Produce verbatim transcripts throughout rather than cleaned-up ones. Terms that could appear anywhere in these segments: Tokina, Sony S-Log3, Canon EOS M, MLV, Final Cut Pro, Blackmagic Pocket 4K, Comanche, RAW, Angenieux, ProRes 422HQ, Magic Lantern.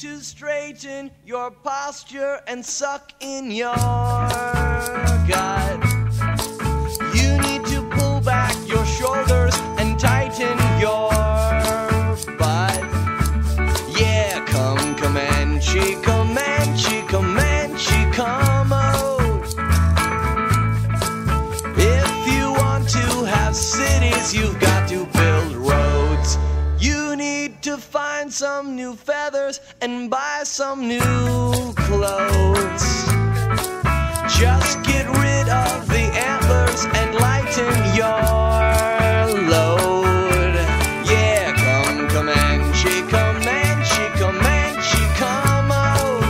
to straighten your posture and suck in your gut. You need to pull back your shoulders and tighten your butt. Yeah, come Comanche, Comanche, Comanche, come oh. If you want to have cities, you've got to build roads. You need to find some new feathers and buy some new clothes. Just get rid of the antlers and lighten your load. Yeah, come Comanche, Comanche, Comanche, come oh.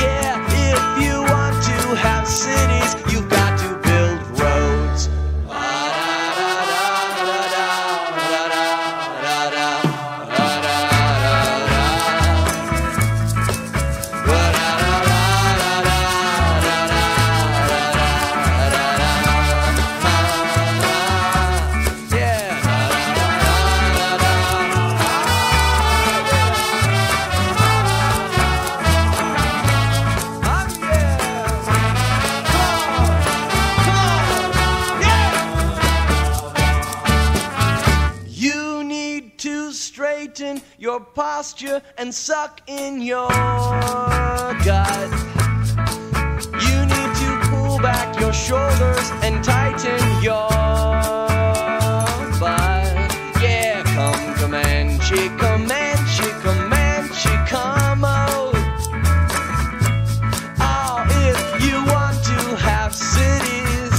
Yeah, if you want to have cities, you've got straighten your posture and suck in your gut. You need to pull back your shoulders and tighten your butt. Yeah, come Comanche, Comanche, Comanche, come oh. Oh, if you want to have cities,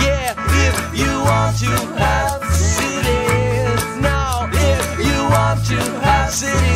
yeah, if you want to have cities. City.